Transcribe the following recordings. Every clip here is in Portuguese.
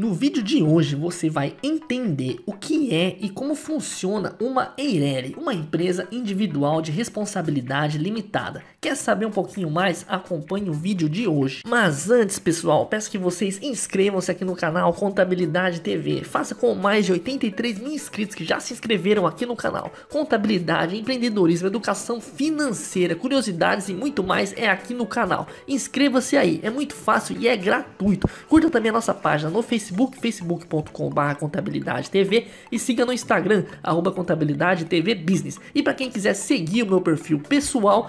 No vídeo de hoje você vai entender o que é e como funciona uma EIRELI, uma empresa individual de responsabilidade limitada. Quer saber um pouquinho mais? Acompanhe o vídeo de hoje. Mas antes, pessoal, peço que vocês inscrevam-se aqui no canal Contabilidade TV. Faça com mais de 83 mil inscritos que já se inscreveram aqui no canal. Contabilidade, empreendedorismo, educação financeira, curiosidades e muito mais é aqui no canal. Inscreva-se aí, é muito fácil e é gratuito. Curta também a nossa página no Facebook, facebook.com/contabilidade TV, e siga no Instagram, @contabilidade TV business, e para quem quiser seguir o meu perfil pessoal,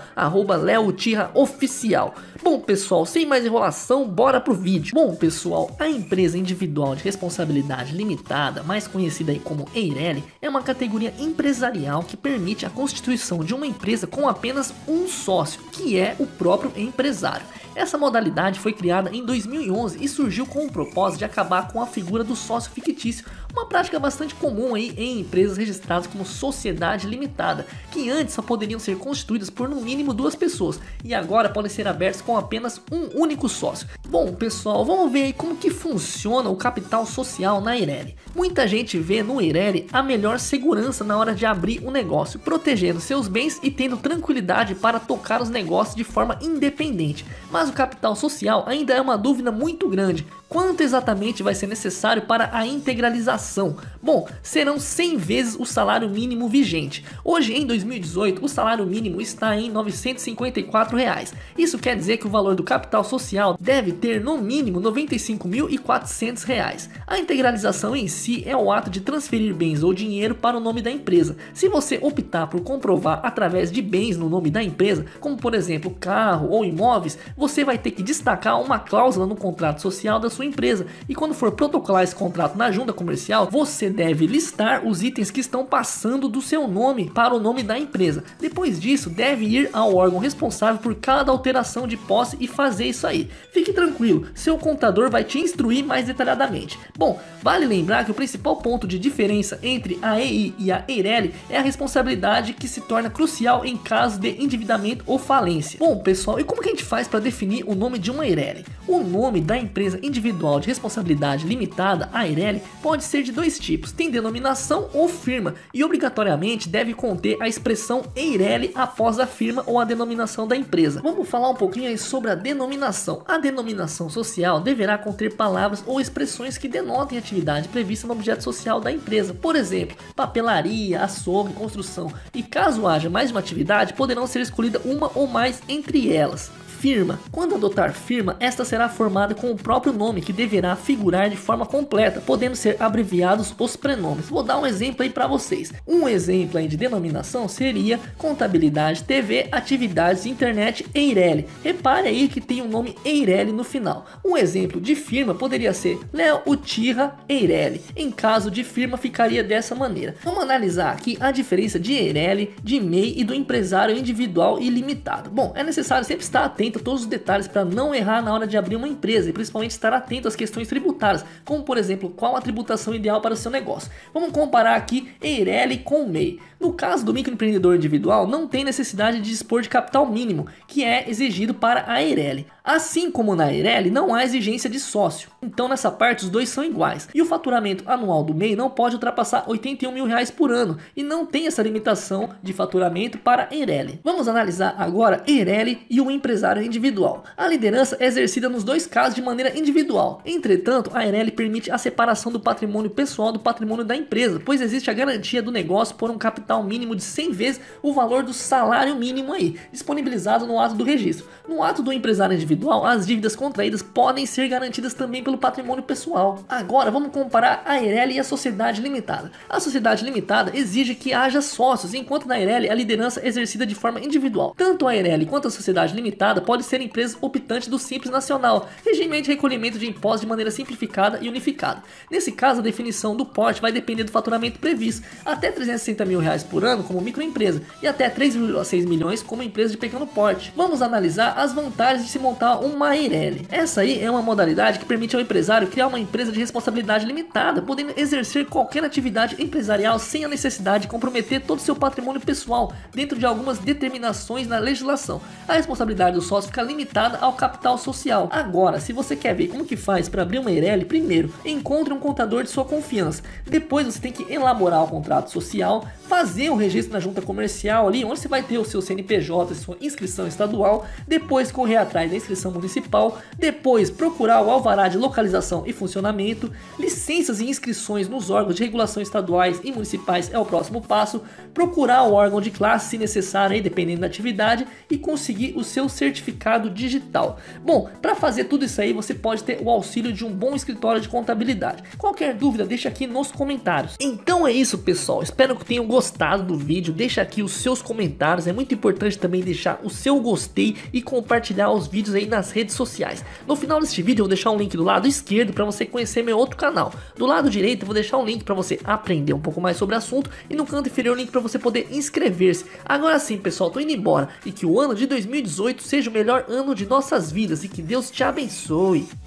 @leotirraoficial. Bom pessoal, sem mais enrolação, bora pro vídeo. Bom pessoal, a empresa individual de responsabilidade limitada, mais conhecida aí como EIRELI, é uma categoria empresarial que permite a constituição de uma empresa com apenas um sócio, que é o próprio empresário. Essa modalidade foi criada em 2011 e surgiu com o propósito de acabar com a figura do sócio fictício, uma prática bastante comum aí em empresas registradas como sociedade limitada, que antes só poderiam ser constituídas por no mínimo duas pessoas e agora podem ser abertas com apenas um único sócio. Bom pessoal, vamos ver aí como que funciona o capital social na EIRELI. Muita gente vê no EIRELI a melhor segurança na hora de abrir um negócio, protegendo seus bens e tendo tranquilidade para tocar os negócios de forma independente. Mas o capital social ainda é uma dúvida muito grande. Quanto exatamente vai ser necessário para a integralização? Bom, serão 100 vezes o salário mínimo vigente. Hoje, em 2018, o salário mínimo está em R$ 954. Isso quer dizer que o valor do capital social deve ter, no mínimo, R$ 95.400. A integralização em si é o ato de transferir bens ou dinheiro para o nome da empresa. Se você optar por comprovar através de bens no nome da empresa, como por exemplo carro ou imóveis, você vai ter que destacar uma cláusula no contrato social da sua empresa, e quando for protocolar esse contrato na junta comercial, você deve listar os itens que estão passando do seu nome para o nome da empresa. Depois disso, deve ir ao órgão responsável por cada alteração de posse e fazer isso aí. Fique tranquilo, seu contador vai te instruir mais detalhadamente. Bom, vale lembrar que o principal ponto de diferença entre a EI e a EIRELI é a responsabilidade, que se torna crucial em caso de endividamento ou falência. Bom pessoal, e como que a gente faz para definir o nome de uma EIRELI? O nome da empresa individual de responsabilidade limitada, a EIRELI, pode ser de dois tipos: tem denominação ou firma, e obrigatoriamente deve conter a expressão EIRELI após a firma ou a denominação da empresa. Vamos falar um pouquinho aí sobre a denominação. A denominação social deverá conter palavras ou expressões que denotem a atividade prevista no objeto social da empresa, por exemplo, papelaria, açougue, construção, e caso haja mais de uma atividade, poderão ser escolhida uma ou mais entre elas. Firma. Quando adotar firma, esta será formada com o próprio nome, que deverá figurar de forma completa, podendo ser abreviados os prenomes. Vou dar um exemplo aí para vocês. Um exemplo aí de denominação seria Contabilidade TV, Atividades Internet, EIRELI. Repare aí que tem o nome EIRELI no final. Um exemplo de firma poderia ser Léo Utirra EIRELI. Em caso de firma, ficaria dessa maneira. Vamos analisar aqui a diferença de EIRELI, de MEI e do empresário individual e limitado. Bom, é necessário sempre estar atento a todos os detalhes para não errar na hora de abrir uma empresa, e principalmente estar atento às questões tributárias, como por exemplo, qual a tributação ideal para o seu negócio. Vamos comparar aqui EIRELI com MEI. No caso do microempreendedor individual, não tem necessidade de dispor de capital mínimo, que é exigido para a EIRELI. Assim como na EIRELI, não há exigência de sócio, então nessa parte os dois são iguais. E o faturamento anual do MEI não pode ultrapassar R$ 81 mil por ano, e não tem essa limitação de faturamento para a EIRELI. Vamos analisar agora EIRELI e o empresário individual. A liderança é exercida nos dois casos de maneira individual. Entretanto, a EIRELI permite a separação do patrimônio pessoal do patrimônio da empresa, pois existe a garantia do negócio por um capital mínimo de 100 vezes o valor do salário mínimo aí, disponibilizado no ato do registro. No ato do empresário individual, as dívidas contraídas podem ser garantidas também pelo patrimônio pessoal. Agora vamos comparar a EIRELI e a sociedade limitada. A sociedade limitada exige que haja sócios, enquanto na EIRELI a liderança é exercida de forma individual. Tanto a EIRELI quanto a sociedade limitada podem ser empresas optantes do Simples Nacional, regime de recolhimento de impostos de maneira simplificada e unificada. Nesse caso, a definição do porte vai depender do faturamento previsto. Até R$ 360 mil reais por ano como microempresa e até 3,6 milhões como empresa de pequeno porte. Vamos analisar as vantagens de se montar uma EIRELI. Essa aí é uma modalidade que permite ao empresário criar uma empresa de responsabilidade limitada, podendo exercer qualquer atividade empresarial sem a necessidade de comprometer todo o seu patrimônio pessoal dentro de algumas determinações na legislação. A responsabilidade do sócio fica limitada ao capital social. Agora, se você quer ver como que faz para abrir uma EIRELI, primeiro, encontre um contador de sua confiança. Depois você tem que elaborar o contrato social, fazer o registro na junta comercial ali, onde você vai ter o seu CNPJ, sua inscrição estadual, depois correr atrás da inscrição municipal, depois procurar o alvará de localização e funcionamento, licenças e inscrições nos órgãos de regulação estaduais e municipais é o próximo passo, procurar o órgão de classe se necessário, aí, dependendo da atividade, e conseguir o seu certificado digital. Bom, para fazer tudo isso aí, você pode ter o auxílio de um bom escritório de contabilidade. Qualquer dúvida, deixa aqui nos comentários. Então é isso, pessoal. Espero que tenham gostado do vídeo. Deixa aqui os seus comentários. É muito importante também deixar o seu gostei e compartilhar os vídeos aí nas redes sociais. No final deste vídeo eu vou deixar um link do lado esquerdo para você conhecer meu outro canal. Do lado direito eu vou deixar um link para você aprender um pouco mais sobre o assunto e no canto inferior o link para você poder inscrever-se. Agora sim, pessoal, tô indo embora e que o ano de 2018 seja o melhor ano de nossas vidas e que Deus te abençoe.